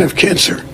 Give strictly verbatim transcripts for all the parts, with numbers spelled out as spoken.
kind of cancer.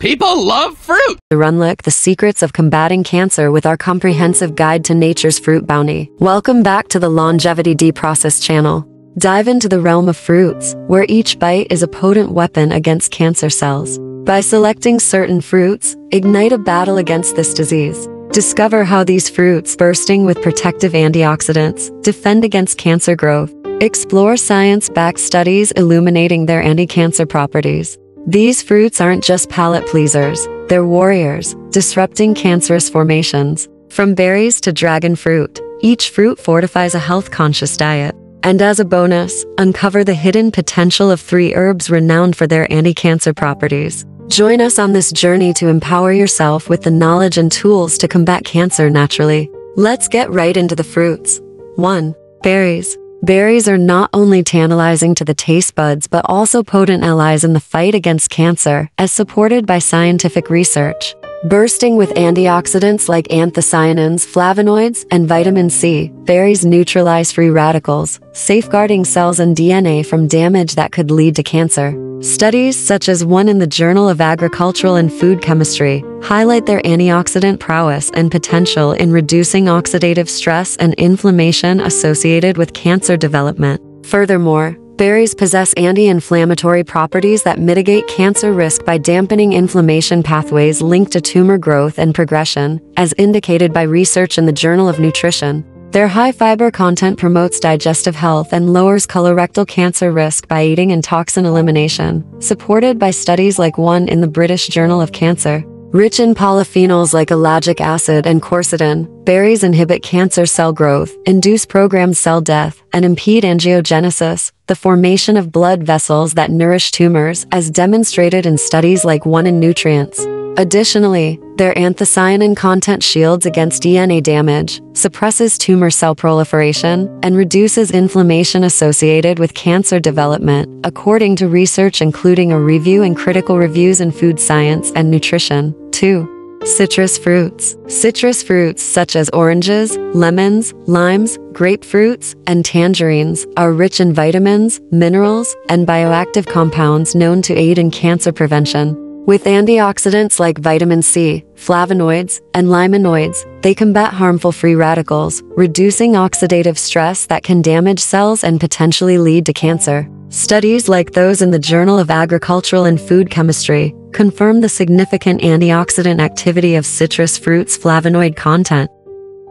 People love fruit! The Runlick, the secrets of combating cancer with our comprehensive guide to nature's fruit bounty. Welcome back to the Longevity Deprocessed channel. Dive into the realm of fruits, where each bite is a potent weapon against cancer cells. By selecting certain fruits, ignite a battle against this disease. Discover how these fruits, bursting with protective antioxidants, defend against cancer growth. Explore science-backed studies illuminating their anti-cancer properties. These fruits aren't just palate pleasers, they're warriors, disrupting cancerous formations. From berries to dragon fruit, each fruit fortifies a health-conscious diet. And as a bonus, uncover the hidden potential of three herbs renowned for their anti-cancer properties. Join us on this journey to empower yourself with the knowledge and tools to combat cancer naturally. Let's get right into the fruits. one. Berries. Berries are not only tantalizing to the taste buds but also potent allies in the fight against cancer, as supported by scientific research. Bursting with antioxidants like anthocyanins, flavonoids, and vitamin C, berries neutralize free radicals, safeguarding cells and D N A from damage that could lead to cancer. Studies, such as one in the Journal of Agricultural and Food Chemistry, highlight their antioxidant prowess and potential in reducing oxidative stress and inflammation associated with cancer development. Furthermore, berries possess anti-inflammatory properties that mitigate cancer risk by dampening inflammation pathways linked to tumor growth and progression, as indicated by research in the Journal of Nutrition. Their high fiber content promotes digestive health and lowers colorectal cancer risk by aiding in toxin elimination, supported by studies like one in the British Journal of Cancer. Rich in polyphenols like ellagic acid and quercetin, berries inhibit cancer cell growth, induce programmed cell death, and impede angiogenesis, the formation of blood vessels that nourish tumors, as demonstrated in studies like one in Nutrients. Additionally, their anthocyanin content shields against D N A damage, suppresses tumor cell proliferation, and reduces inflammation associated with cancer development, according to research including a review and critical reviews in Food Science and Nutrition. two. Citrus fruits. Citrus fruits such as oranges, lemons, limes, grapefruits, and tangerines are rich in vitamins, minerals, and bioactive compounds known to aid in cancer prevention. With antioxidants like vitamin C, flavonoids, and lyminoids, they combat harmful free radicals, reducing oxidative stress that can damage cells and potentially lead to cancer. Studies like those in the Journal of Agricultural and Food Chemistry confirm the significant antioxidant activity of citrus fruits' flavonoid content.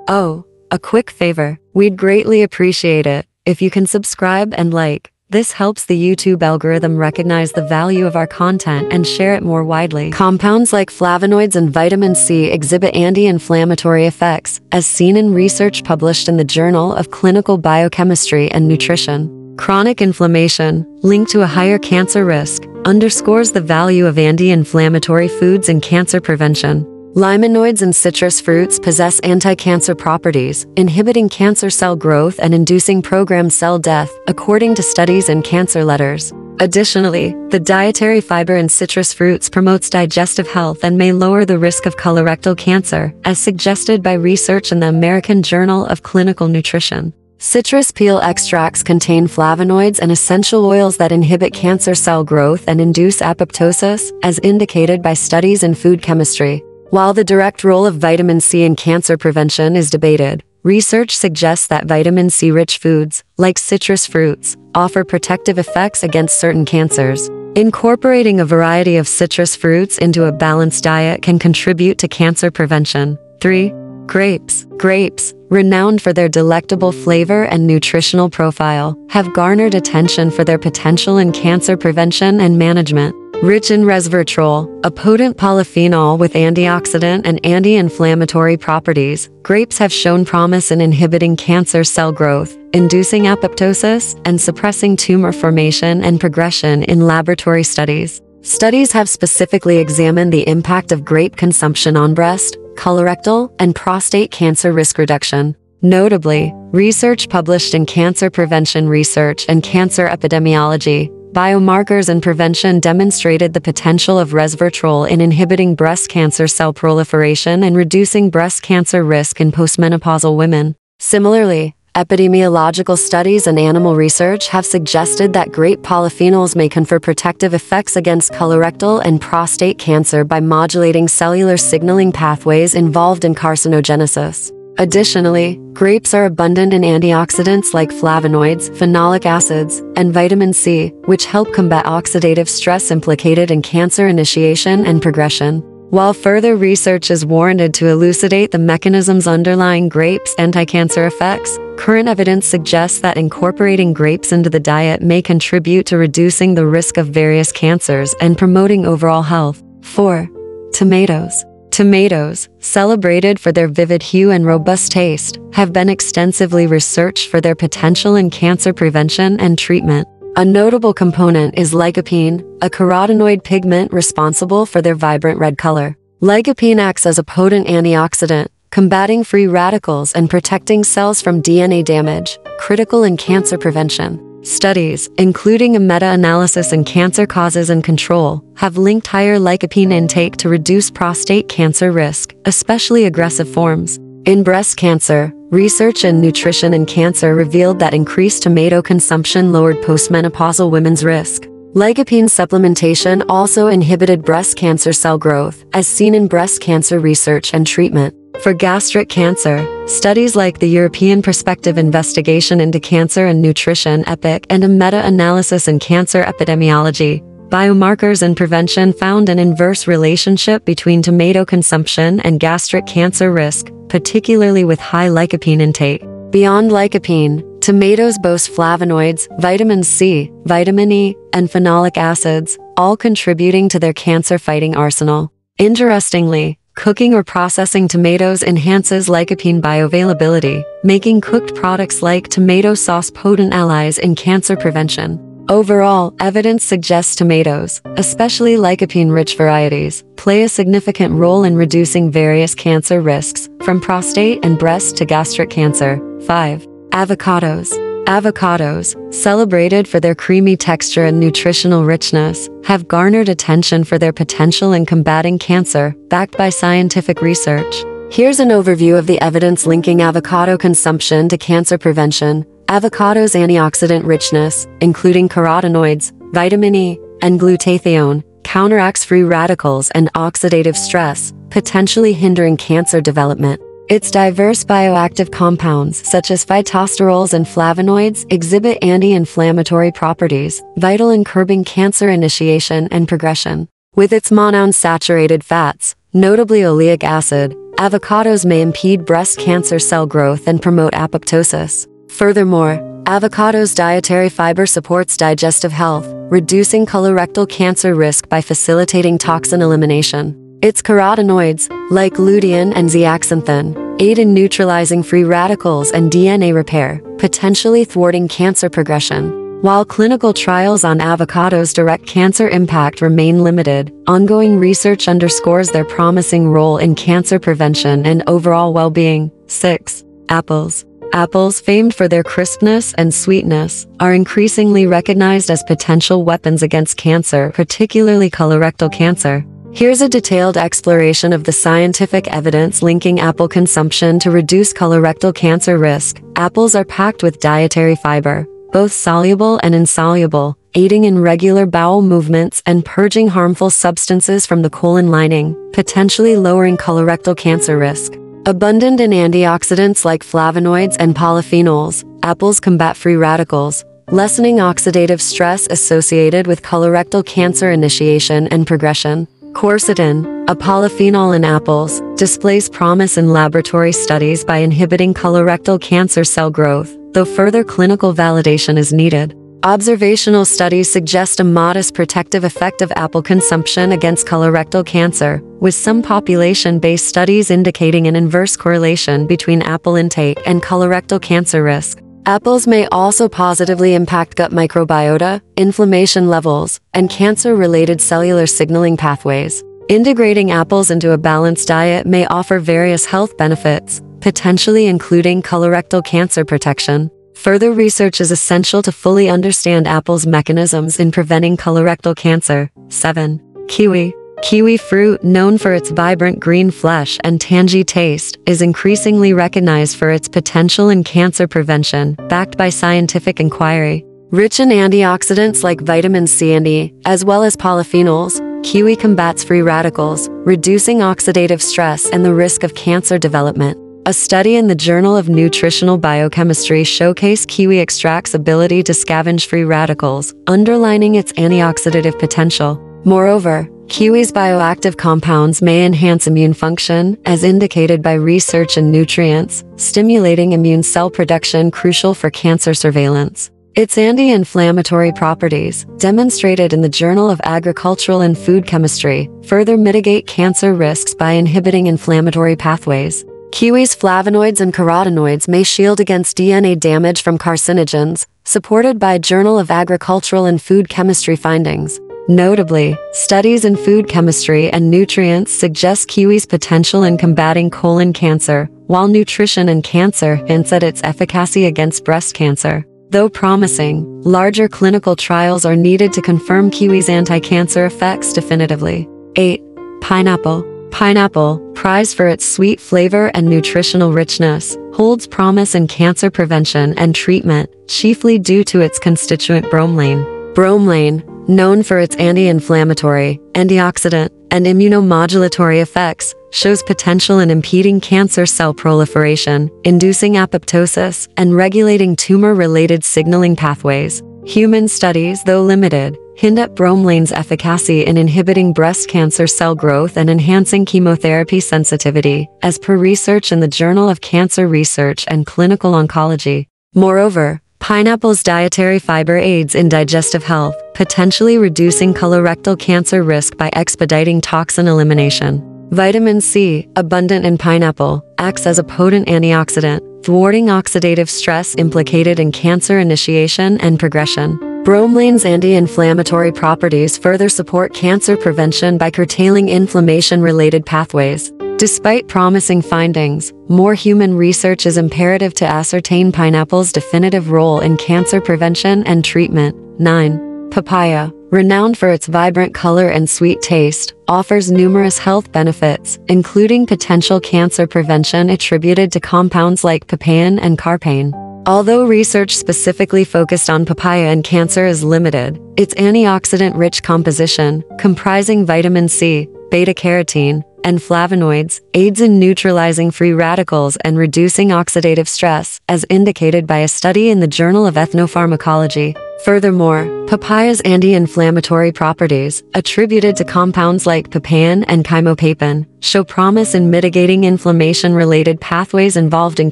Oh, a quick favor. We'd greatly appreciate it if you can subscribe and like. This helps the YouTube algorithm recognize the value of our content and share it more widely. Compounds like flavonoids and vitamin C exhibit anti-inflammatory effects, as seen in research published in the Journal of Clinical Biochemistry and Nutrition. Chronic inflammation, linked to a higher cancer risk, underscores the value of anti-inflammatory foods in cancer prevention. Lyminoids and citrus fruits possess anti-cancer properties, inhibiting cancer cell growth and inducing programmed cell death, according to studies in Cancer Letters. Additionally, the dietary fiber in citrus fruits promotes digestive health and may lower the risk of colorectal cancer, as suggested by research in the American Journal of Clinical Nutrition. Citrus peel extracts contain flavonoids and essential oils that inhibit cancer cell growth and induce apoptosis, as indicated by studies in food chemistry. While the direct role of vitamin C in cancer prevention is debated, research suggests that vitamin C-rich foods, like citrus fruits, offer protective effects against certain cancers. Incorporating a variety of citrus fruits into a balanced diet can contribute to cancer prevention. three. Grapes. Grapes, renowned for their delectable flavor and nutritional profile, have garnered attention for their potential in cancer prevention and management. Rich in resveratrol, a potent polyphenol with antioxidant and anti-inflammatory properties, grapes have shown promise in inhibiting cancer cell growth, inducing apoptosis, and suppressing tumor formation and progression in laboratory studies. Studies have specifically examined the impact of grape consumption on breast, colorectal, and prostate cancer risk reduction. Notably, research published in Cancer Prevention Research and Cancer Epidemiology, Biomarkers and Prevention demonstrated the potential of resveratrol in inhibiting breast cancer cell proliferation and reducing breast cancer risk in postmenopausal women. Similarly, Epidemiological studies and animal research have suggested that grape polyphenols may confer protective effects against colorectal and prostate cancer by modulating cellular signaling pathways involved in carcinogenesis. Additionally, grapes are abundant in antioxidants like flavonoids, phenolic acids, and vitamin C, which help combat oxidative stress implicated in cancer initiation and progression. While further research is warranted to elucidate the mechanisms underlying grapes' anti-cancer effects, current evidence suggests that incorporating grapes into the diet may contribute to reducing the risk of various cancers and promoting overall health. four. Tomatoes. Tomatoes, celebrated for their vivid hue and robust taste, have been extensively researched for their potential in cancer prevention and treatment. A notable component is lycopene, a carotenoid pigment responsible for their vibrant red color. Lycopene acts as a potent antioxidant, combating free radicals and protecting cells from D N A damage, critical in cancer prevention. Studies, including a meta-analysis in cancer causes and control, have linked higher lycopene intake to reduce prostate cancer risk, especially aggressive forms. In breast cancer, research in nutrition and cancer revealed that increased tomato consumption lowered postmenopausal women's risk. Lycopene supplementation also inhibited breast cancer cell growth, as seen in breast cancer research and treatment. For gastric cancer, studies like the European Prospective Investigation into Cancer and Nutrition EPIC and a meta-analysis in cancer epidemiology, biomarkers and prevention found an inverse relationship between tomato consumption and gastric cancer risk, particularly with high lycopene intake. Beyond lycopene, tomatoes boast flavonoids, vitamin C, vitamin E, and phenolic acids, all contributing to their cancer-fighting arsenal. Interestingly, cooking or processing tomatoes enhances lycopene bioavailability, making cooked products like tomato sauce potent allies in cancer prevention. Overall, evidence suggests tomatoes, especially lycopene-rich varieties, play a significant role in reducing various cancer risks, from prostate and breast to gastric cancer. five. Avocados. Avocados, celebrated for their creamy texture and nutritional richness, have garnered attention for their potential in combating cancer, backed by scientific research. Here's an overview of the evidence linking avocado consumption to cancer prevention. Avocado's antioxidant richness, including carotenoids, vitamin E, and glutathione, counteracts free radicals and oxidative stress, potentially hindering cancer development. Its diverse bioactive compounds, such as phytosterols and flavonoids, exhibit anti-inflammatory properties, vital in curbing cancer initiation and progression. With its monounsaturated fats, notably oleic acid, avocados may impede breast cancer cell growth and promote apoptosis. Furthermore, avocado's dietary fiber supports digestive health, reducing colorectal cancer risk by facilitating toxin elimination. Its carotenoids, like lutein and zeaxanthin, aid in neutralizing free radicals and D N A repair, potentially thwarting cancer progression. While clinical trials on avocado's direct cancer impact remain limited, ongoing research underscores their promising role in cancer prevention and overall well-being. six. Apples. Apples, famed for their crispness and sweetness, are increasingly recognized as potential weapons against cancer, particularly colorectal cancer. Here's a detailed exploration of the scientific evidence linking apple consumption to reduce colorectal cancer risk. Apples are packed with dietary fiber, both soluble and insoluble, aiding in regular bowel movements and purging harmful substances from the colon lining, potentially lowering colorectal cancer risk. Abundant in antioxidants like flavonoids and polyphenols, apples combat free radicals, lessening oxidative stress associated with colorectal cancer initiation and progression. Quercetin, a polyphenol in apples, displays promise in laboratory studies by inhibiting colorectal cancer cell growth, though further clinical validation is needed. Observational studies suggest a modest protective effect of apple consumption against colorectal cancer, with some population-based studies indicating an inverse correlation between apple intake and colorectal cancer risk. Apples may also positively impact gut microbiota, inflammation levels, and cancer-related cellular signaling pathways. Integrating apples into a balanced diet may offer various health benefits, potentially including colorectal cancer protection. Further research is essential to fully understand apples' mechanisms in preventing colorectal cancer. seven. Kiwi. Kiwi fruit, known for its vibrant green flesh and tangy taste, is increasingly recognized for its potential in cancer prevention, backed by scientific inquiry. Rich in antioxidants like vitamin C and E, as well as polyphenols, kiwi combats free radicals, reducing oxidative stress and the risk of cancer development. A study in the Journal of Nutritional Biochemistry showcased kiwi extract's ability to scavenge free radicals, underlining its antioxidative potential. Moreover, kiwi's bioactive compounds may enhance immune function, as indicated by research in nutrients, stimulating immune cell production crucial for cancer surveillance. Its anti-inflammatory properties, demonstrated in the Journal of Agricultural and Food Chemistry, further mitigate cancer risks by inhibiting inflammatory pathways. Kiwi's flavonoids and carotenoids may shield against D N A damage from carcinogens, supported by Journal of Agricultural and Food Chemistry findings. Notably, studies in food chemistry and nutrients suggest kiwi's potential in combating colon cancer, while nutrition and cancer hints at its efficacy against breast cancer. Though promising, larger clinical trials are needed to confirm kiwi's anti-cancer effects definitively. eight. Pineapple. Pineapple, prized for its sweet flavor and nutritional richness, holds promise in cancer prevention and treatment, chiefly due to its constituent bromelain. Bromelain, known for its anti-inflammatory, antioxidant, and immunomodulatory effects, shows potential in impeding cancer cell proliferation, inducing apoptosis, and regulating tumor-related signaling pathways. Human studies, though limited, hint at bromelain's efficacy in inhibiting breast cancer cell growth and enhancing chemotherapy sensitivity, as per research in the Journal of Cancer Research and Clinical Oncology. Moreover, pineapple's dietary fiber aids in digestive health, potentially reducing colorectal cancer risk by expediting toxin elimination. Vitamin C, abundant in pineapple, acts as a potent antioxidant, thwarting oxidative stress implicated in cancer initiation and progression. Bromelain's anti-inflammatory properties further support cancer prevention by curtailing inflammation-related pathways. Despite promising findings, more human research is imperative to ascertain pineapple's definitive role in cancer prevention and treatment. nine. Papaya, renowned for its vibrant color and sweet taste, offers numerous health benefits, including potential cancer prevention attributed to compounds like papain and carpain. Although research specifically focused on papaya and cancer is limited, its antioxidant-rich composition, comprising vitamin C, beta-carotene, and flavonoids, aids in neutralizing free radicals and reducing oxidative stress, as indicated by a study in the Journal of Ethnopharmacology. Furthermore, papaya's anti-inflammatory properties, attributed to compounds like papain and chymopapin, show promise in mitigating inflammation-related pathways involved in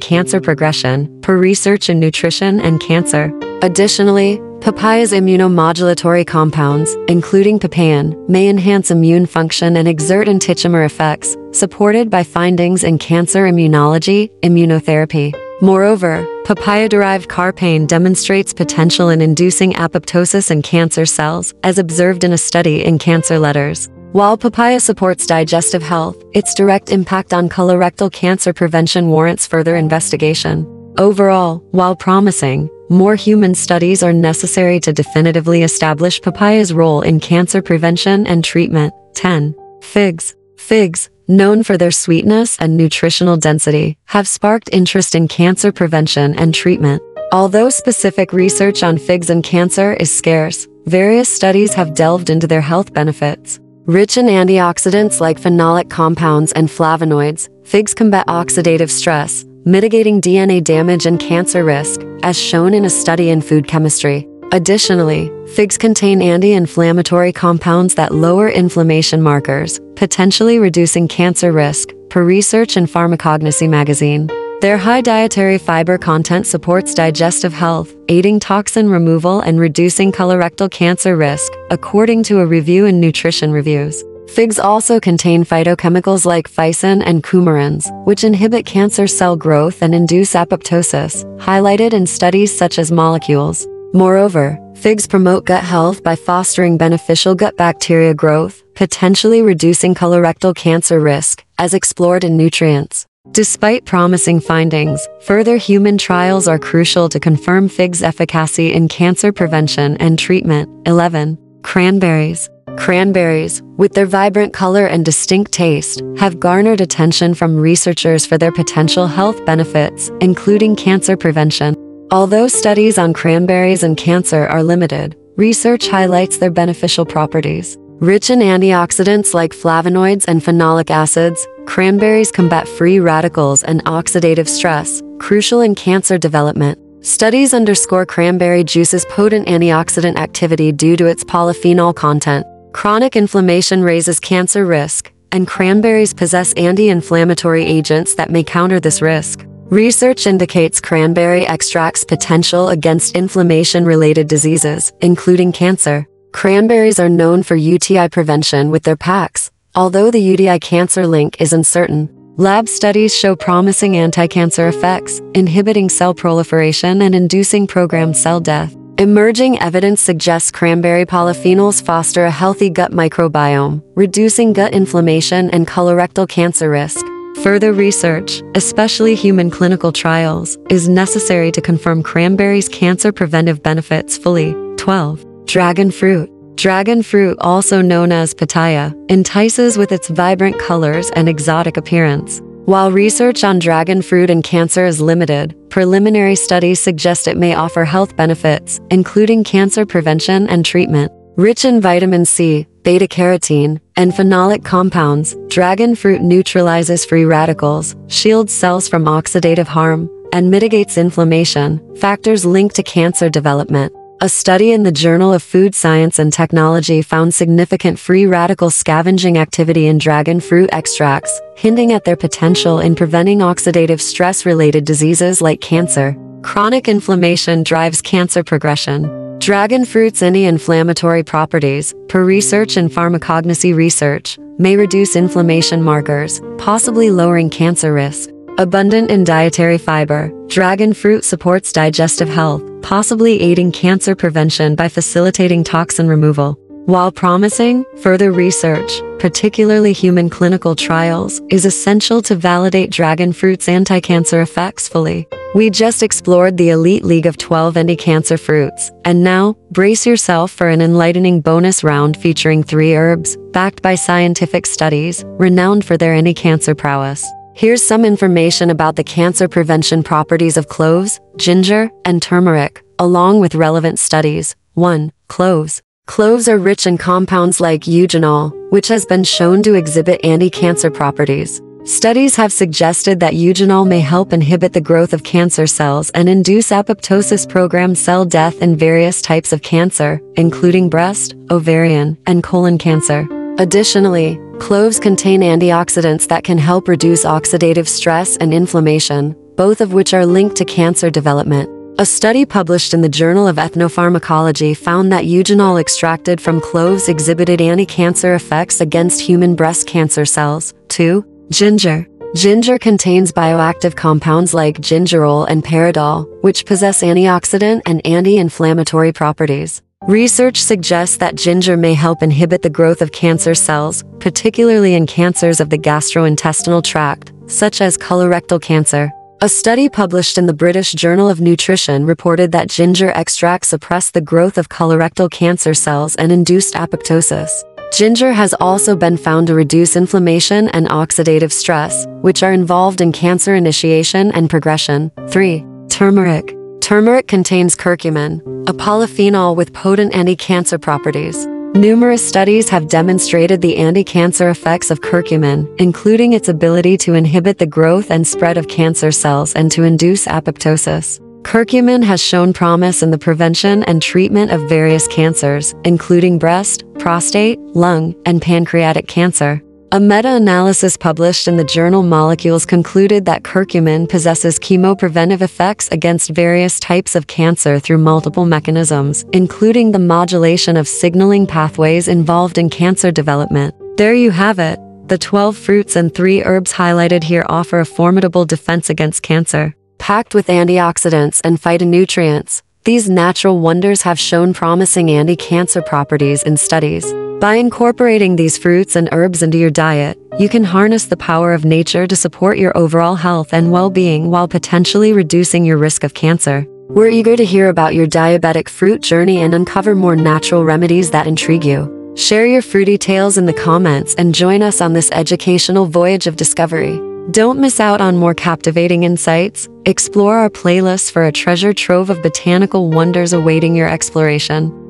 cancer progression, per research in nutrition and cancer. Additionally, papaya's immunomodulatory compounds, including papain, may enhance immune function and exert anti-tumor effects, supported by findings in cancer immunology, immunotherapy. Moreover, papaya-derived carpain demonstrates potential in inducing apoptosis in cancer cells, as observed in a study in Cancer Letters. While papaya supports digestive health, its direct impact on colorectal cancer prevention warrants further investigation. Overall, while promising, more human studies are necessary to definitively establish papaya's role in cancer prevention and treatment. ten. Figs. Figs, known for their sweetness and nutritional density, have sparked interest in cancer prevention and treatment. Although specific research on figs and cancer is scarce, various studies have delved into their health benefits. Rich in antioxidants like phenolic compounds and flavonoids, figs combat oxidative stress, mitigating D N A damage and cancer risk, as shown in a study in food chemistry. Additionally, figs contain anti-inflammatory compounds that lower inflammation markers, potentially reducing cancer risk, per research in Pharmacognosy magazine. Their high dietary fiber content supports digestive health, aiding toxin removal and reducing colorectal cancer risk, according to a review in Nutrition Reviews. Figs also contain phytochemicals like phycin and coumarins, which inhibit cancer cell growth and induce apoptosis, highlighted in studies such as Molecules. Moreover, figs promote gut health by fostering beneficial gut bacteria growth, potentially reducing colorectal cancer risk, as explored in Nutrients. Despite promising findings, further human trials are crucial to confirm figs' efficacy in cancer prevention and treatment. eleven. Cranberries. Cranberries, with their vibrant color and distinct taste, have garnered attention from researchers for their potential health benefits, including cancer prevention. Although studies on cranberries and cancer are limited, research highlights their beneficial properties. Rich in antioxidants like flavonoids and phenolic acids, cranberries combat free radicals and oxidative stress, crucial in cancer development. Studies underscore cranberry juice's potent antioxidant activity due to its polyphenol content. Chronic inflammation raises cancer risk, and cranberries possess anti-inflammatory agents that may counter this risk. Research indicates cranberry extracts potential against inflammation-related diseases, including cancer. Cranberries are known for U T I prevention with their packs, although the U T I cancer link is uncertain. Lab studies show promising anti-cancer effects, inhibiting cell proliferation and inducing programmed cell death. Emerging evidence suggests cranberry polyphenols foster a healthy gut microbiome, reducing gut inflammation and colorectal cancer risk. Further research, especially human clinical trials, is necessary to confirm cranberries' cancer preventive benefits fully. twelve. Dragon fruit. Dragon fruit, also known as pitaya, entices with its vibrant colors and exotic appearance. While research on dragon fruit and cancer is limited, preliminary studies suggest it may offer health benefits, including cancer prevention and treatment. Rich in vitamin C, beta-carotene, and phenolic compounds, dragon fruit neutralizes free radicals, shields cells from oxidative harm, and mitigates inflammation, factors linked to cancer development. A study in the Journal of Food Science and Technology found significant free radical scavenging activity in dragon fruit extracts, hinting at their potential in preventing oxidative stress-related diseases like cancer. Chronic inflammation drives cancer progression. Dragon fruit's anti-inflammatory properties, per research and pharmacognosy research, may reduce inflammation markers, possibly lowering cancer risk. Abundant in dietary fiber, dragon fruit supports digestive health, possibly aiding cancer prevention by facilitating toxin removal. While promising, further research, particularly human clinical trials, is essential to validate dragon fruit's anti-cancer effects fully. We just explored the elite league of twelve anti-cancer fruits, and now, brace yourself for an enlightening bonus round featuring three herbs, backed by scientific studies, renowned for their anti-cancer prowess. Here's some information about the cancer prevention properties of cloves, ginger, and turmeric, along with relevant studies. one. Cloves. Cloves are rich in compounds like eugenol, which has been shown to exhibit anti-cancer properties. Studies have suggested that eugenol may help inhibit the growth of cancer cells and induce apoptosis, programmed cell death, in various types of cancer, including breast, ovarian, and colon cancer. Additionally, cloves contain antioxidants that can help reduce oxidative stress and inflammation, both of which are linked to cancer development. A study published in the Journal of Ethnopharmacology found that eugenol extracted from cloves exhibited anti-cancer effects against human breast cancer cells. two. Ginger. Ginger contains bioactive compounds like gingerol and peridol, which possess antioxidant and anti-inflammatory properties. Research suggests that ginger may help inhibit the growth of cancer cells, particularly in cancers of the gastrointestinal tract, such as colorectal cancer. A study published in the British Journal of Nutrition reported that ginger extract suppressed the growth of colorectal cancer cells and induced apoptosis. Ginger has also been found to reduce inflammation and oxidative stress, which are involved in cancer initiation and progression. three. Turmeric. Turmeric contains curcumin, a polyphenol with potent anti-cancer properties. Numerous studies have demonstrated the anti-cancer effects of curcumin, including its ability to inhibit the growth and spread of cancer cells and to induce apoptosis. Curcumin has shown promise in the prevention and treatment of various cancers, including breast, prostate, lung, and pancreatic cancer. A meta-analysis published in the journal Molecules concluded that curcumin possesses chemopreventive effects against various types of cancer through multiple mechanisms, including the modulation of signaling pathways involved in cancer development. There you have it. The twelve fruits and three herbs highlighted here offer a formidable defense against cancer. Packed with antioxidants and phytonutrients, these natural wonders have shown promising anti-cancer properties in studies. By incorporating these fruits and herbs into your diet, you can harness the power of nature to support your overall health and well-being while potentially reducing your risk of cancer. We're eager to hear about your diabetic fruit journey and uncover more natural remedies that intrigue you. Share your fruity tales in the comments and join us on this educational voyage of discovery. Don't miss out on more captivating insights. Explore our playlists for a treasure trove of botanical wonders awaiting your exploration.